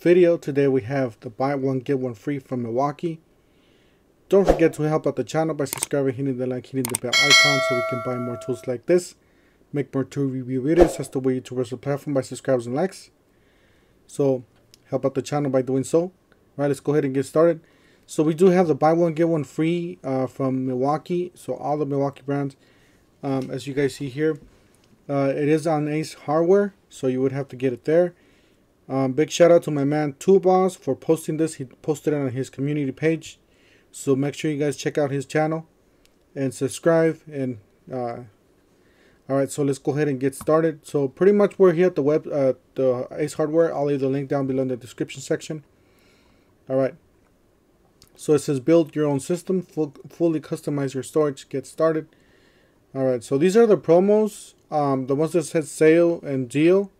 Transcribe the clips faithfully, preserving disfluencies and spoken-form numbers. video. Today we have the buy one get one free from Milwaukee. Don't forget to help out the channel by subscribing, hitting the like, hitting the bell icon so we can buy more tools like this, make more tool review videos. That's the way to reach the platform, by subscribes and likes. So help out the channel by doing so. All right, let's go ahead and get started. So we do have the buy one get one free uh, from Milwaukee. So all the Milwaukee brands, um, as you guys see here, uh, it is on Ace Hardware. So you would have to get it there. Um, big shout out to my man Tool Boss for posting this. He posted it on his community page. So make sure you guys check out his channel and subscribe. And uh, all right, so let's go ahead and get started. So pretty much we're here at the web, uh, the Ace Hardware. I'll leave the link down below in the description section. All right. So it says build your own system, full, fully customize your storage, get started. All right, so these are the promos. Um, the ones that says sale and deal.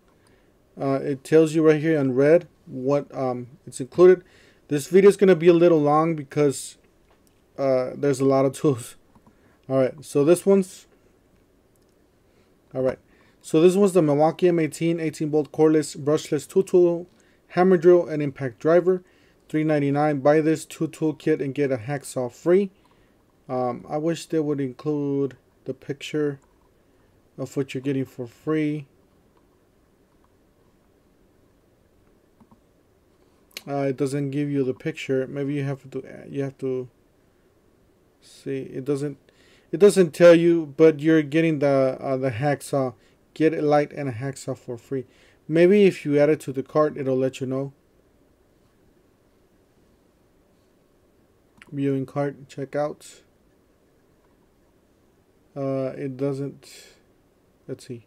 Uh, it tells you right here in red what um, it's included. This video is going to be a little long because uh, there's a lot of tools. All right, so this one's. All right, so this one's the Milwaukee M eighteen eighteen bolt cordless brushless two tool hammer drill and impact driver. three ninety-nine. Buy this two tool kit and get a hacksaw free. Um, I wish they would include the picture of what you're getting for free. Uh, it doesn't give you the picture. Maybe you have to. You have to see. It doesn't. It doesn't tell you, but you're getting the uh, the hacksaw. Get a light and a hacksaw for free. Maybe if you add it to the cart, it'll let you know. Viewing cart, checkout. Uh, it doesn't. Let's see.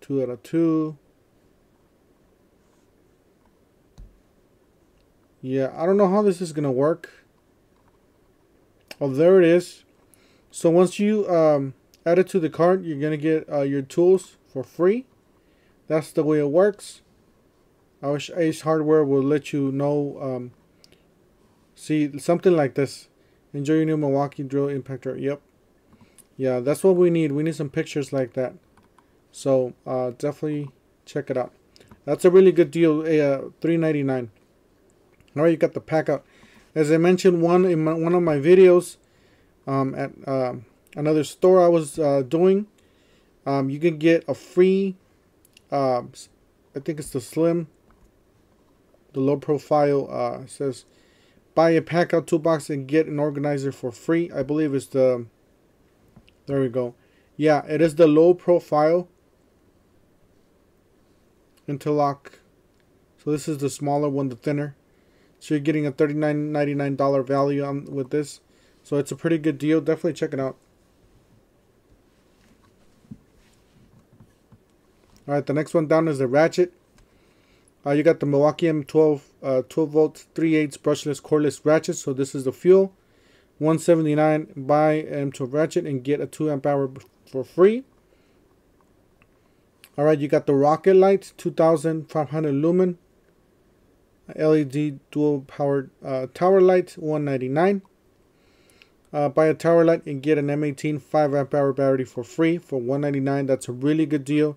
Two out of two. Yeah, I don't know how this is gonna work. Oh, there it is. So once you um, add it to the cart, you're gonna get uh, your tools for free. That's the way it works. I wish Ace Hardware will let you know. Um, See, something like this. Enjoy your new Milwaukee drill impactor. Yep. Yeah, that's what we need. We need some pictures like that. So, uh, definitely check it out. That's a really good deal. Uh, three ninety-nine. All right, you got the packout. As I mentioned one in my, one of my videos um, at uh, another store I was uh, doing, um, you can get a free, uh, I think it's the slim, the low profile, uh, says, buy a packout toolbox and get an organizer for free. I believe it's the, there we go. Yeah, it is the low profile interlock. So this is the smaller one, the thinner. So you're getting a thirty-nine ninety-nine value on with this. So it's a pretty good deal. Definitely check it out. All right, the next one down is the ratchet. Uh, you got the Milwaukee M twelve uh, twelve volt three eighths brushless cordless ratchet. So this is the fuel. one seventy-nine. Buy M twelve ratchet and get a two amp hour for free. All right, you got the rocket light, two thousand five hundred lumen L E D dual powered uh, tower light, one ninety-nine. Uh, buy a tower light and get an M eighteen five amp hour battery for free for one ninety-nine. That's a really good deal.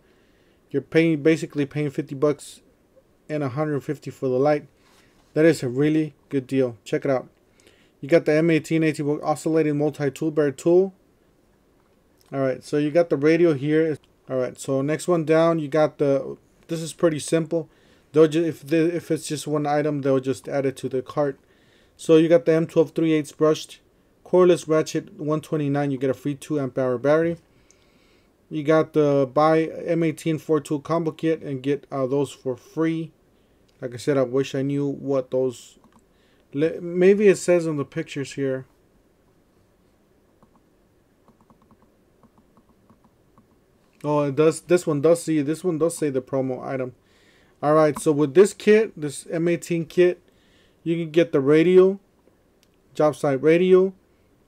You're paying basically paying fifty bucks. And one hundred fifty for the light. That is a really good deal. Check it out. You got the M eighteen eighteen volt oscillating multi-tool bear tool. All right, so you got the radio here. All right, so next one down, you got the. This is pretty simple. They'll just, if they, if it's just one item, they'll just add it to the cart. So you got the M twelve three eighths brushed cordless ratchet, one twenty-nine. You get a free two amp hour battery. You got the buy M eighteen four tool combo kit and get uh, those for free. Like I said, I wish I knew what those... Maybe it says on the pictures here. Oh, it does. This one does see. This one does say the promo item. All right. So with this kit, this M eighteen kit, you can get the radio, job site radio,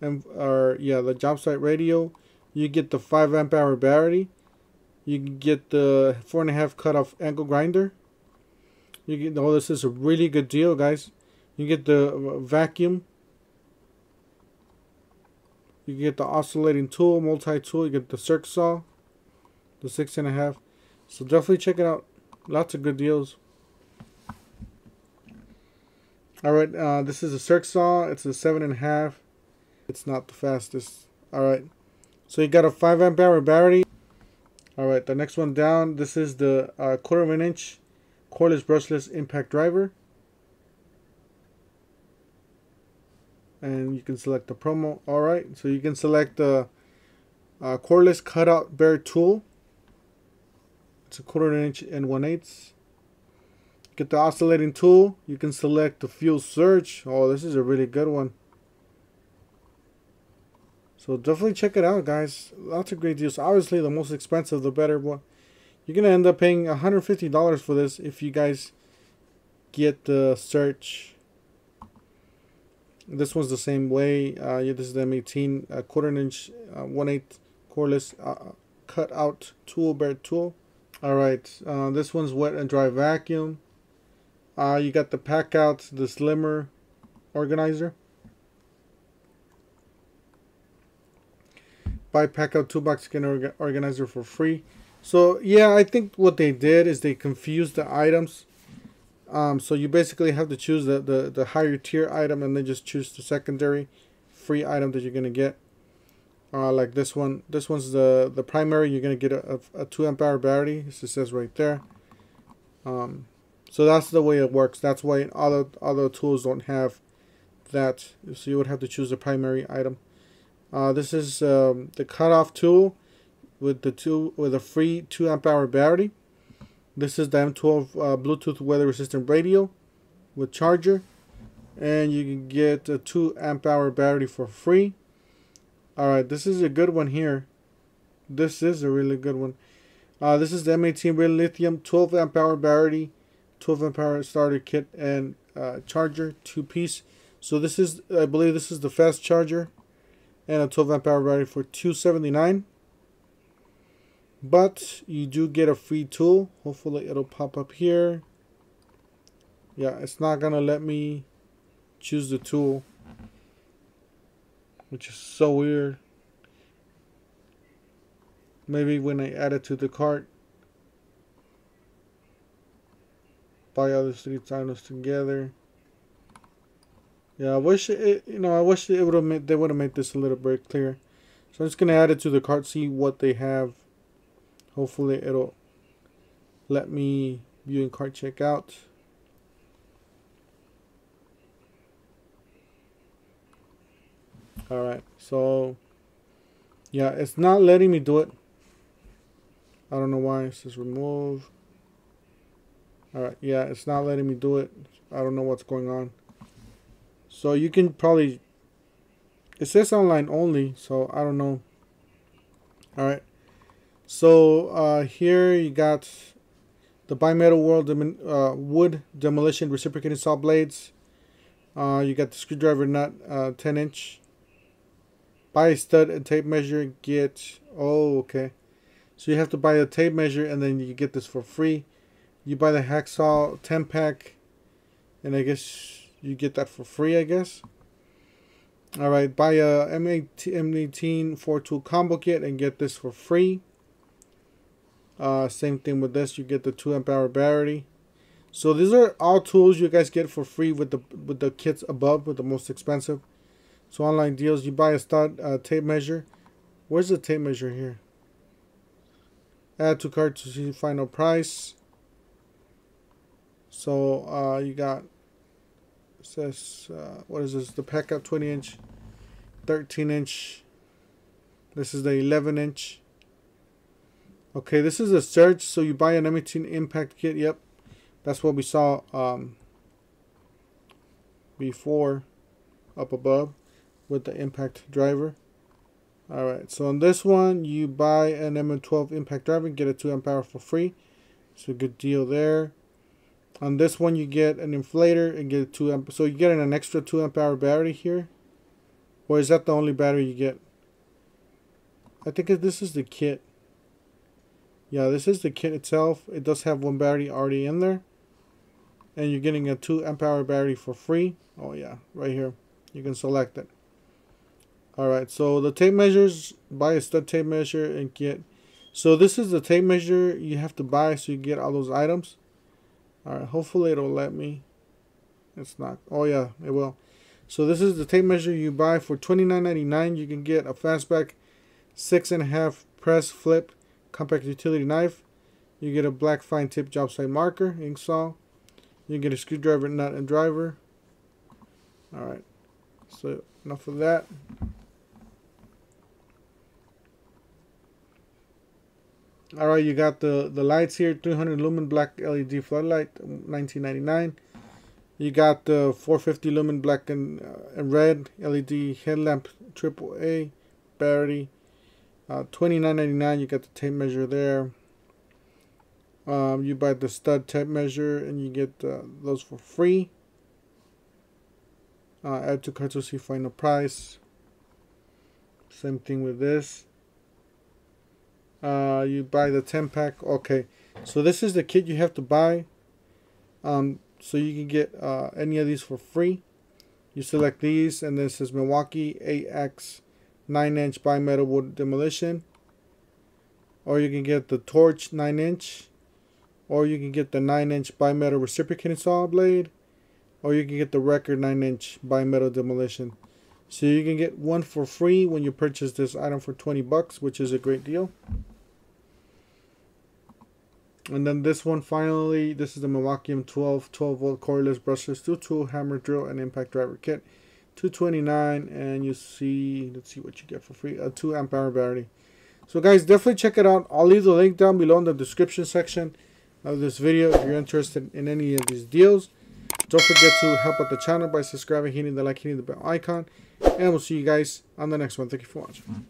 and or yeah, the job site radio. You get the five amp hour battery. You can get the four and a half cutoff angle grinder. You get, oh, this is a really good deal, guys. You get the vacuum. You get the oscillating tool, multi-tool. You get the circ saw, the six and a half. So definitely check it out. Lots of good deals. Alright, uh, this is a circ saw. It's a seven and a half. It's not the fastest. Alright, so you got a five amp hour battery. Alright, the next one down. This is the uh, quarter of an inch cordless brushless impact driver. And you can select the promo. Alright, so you can select the uh, cordless cutout bare tool. It's a quarter of an inch and one eighth. Get the oscillating tool. You can select the fuel surge. Oh, this is a really good one. So definitely check it out, guys. Lots of great deals. Obviously, the most expensive, the better. But you're going to end up paying one hundred fifty dollars for this if you guys get the surge. This one's the same way. Uh, yeah, this is the M eighteen uh, quarter inch, uh, one eighth cordless uh, cutout tool, bare tool. All right. Uh, this one's wet and dry vacuum. Uh, you got the packout, the slimmer organizer. Buy packout toolbox skin orga organizer for free. So yeah, I think what they did is they confused the items. Um, so you basically have to choose the, the, the higher tier item and then just choose the secondary free item that you're gonna get. Uh, like this one. This one's the, the primary. You're gonna get a, a, a two amp hour battery. It says right there. Um, So that's the way it works. That's why all the other tools don't have that. So you would have to choose the primary item. Uh, this is um, the cutoff tool with the two with a free two amp hour battery. This is the M twelve uh, Bluetooth weather resistant radio with charger, and you can get a two amp hour battery for free. All right, this is a good one here. This is a really good one. Uh, this is the M eighteen real lithium twelve amp hour battery. twelve amp hour starter kit and uh, charger, two piece. So this is, I believe this is the fast charger and a twelve amp hour battery for two seventy-nine. But you do get a free tool. Hopefully it'll pop up here. Yeah, it's not gonna let me choose the tool, which is so weird. Maybe when I add it to the cart. Buy other three titles together. Yeah, I wish it, you know, I wish it would have made, they would have made this a little bit clearer. So I'm just gonna add it to the cart, see what they have. Hopefully it'll let me view and cart check out. All right, so yeah, it's not letting me do it. I don't know why. It says remove. Alright, yeah, it's not letting me do it. I don't know what's going on. So you can probably... It says online only, so I don't know. Alright. So, uh, here you got the bimetal world dem uh, wood demolition reciprocating saw blades. Uh, you got the screwdriver nut, uh, ten inch. Buy a stud and tape measure, get... Oh, okay. So you have to buy a tape measure and then you get this for free. You buy the hacksaw ten pack and I guess you get that for free, I guess. All right, buy a M eighteen four tool combo kit and get this for free. Uh, same thing with this, you get the two amp hour battery. So these are all tools you guys get for free with the with the kits above, with the most expensive. So online deals, you buy a stud uh, tape measure. Where's the tape measure here? Add to cart to see final price. So uh, you got, it says, uh, what is this? The packout twenty inch, thirteen inch. This is the eleven inch. Okay, this is a surge. So you buy an M eighteen impact kit. Yep, that's what we saw um, before up above with the impact driver. All right, so on this one, you buy an M twelve impact driver and get a two amp hour for free. It's a good deal there. On this one, you get an inflator and get a two amp. So you're getting an extra two amp hour battery here. Or is that the only battery you get? I think this is the kit. Yeah, this is the kit itself. It does have one battery already in there. And you're getting a two amp hour battery for free. Oh yeah, right here. You can select it. All right, so the tape measures, buy a stud tape measure and get. So this is the tape measure you have to buy so you get all those items. Alright, hopefully it'll let me. It's not. Oh yeah, it will. So this is the tape measure you buy for twenty-nine ninety-nine. You can get a fastback six and a half press flip compact utility knife. You get a black fine tip job site marker, ink saw. You get a screwdriver, nut, and driver. All right. So enough of that. All right, you got the the lights here. three hundred lumen black L E D floodlight, nineteen ninety-nine. You got the four fifty lumen black and, uh, and red L E D headlamp, triple A battery, uh, twenty-nine ninety-nine. You got the tape measure there. Um, you buy the stud tape measure and you get uh, those for free. Uh, add to cart to see final price. Same thing with this. Uh, you buy the ten pack. Okay, so this is the kit you have to buy. Um. So you can get uh, any of these for free. You select these, and this is Milwaukee A X nine inch bimetal wood demolition. Or you can get the torch nine inch. Or you can get the nine inch bimetal reciprocating saw blade. Or you can get the record nine inch bimetal demolition. So you can get one for free when you purchase this item for twenty bucks, which is a great deal. And then this one, finally, this is the Milwaukee M twelve twelve volt cordless brushless two-tool hammer, drill, and impact driver kit, two twenty-nine. And you see, let's see what you get for free, a two amp hour battery. So, guys, definitely check it out. I'll leave the link down below in the description section of this video if you're interested in any of these deals. Don't forget to help out the channel by subscribing, hitting the like, hitting the bell icon, and we'll see you guys on the next one. Thank you for watching.